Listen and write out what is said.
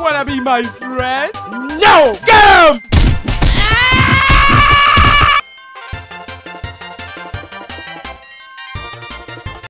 wanna be my friend? No! Get him!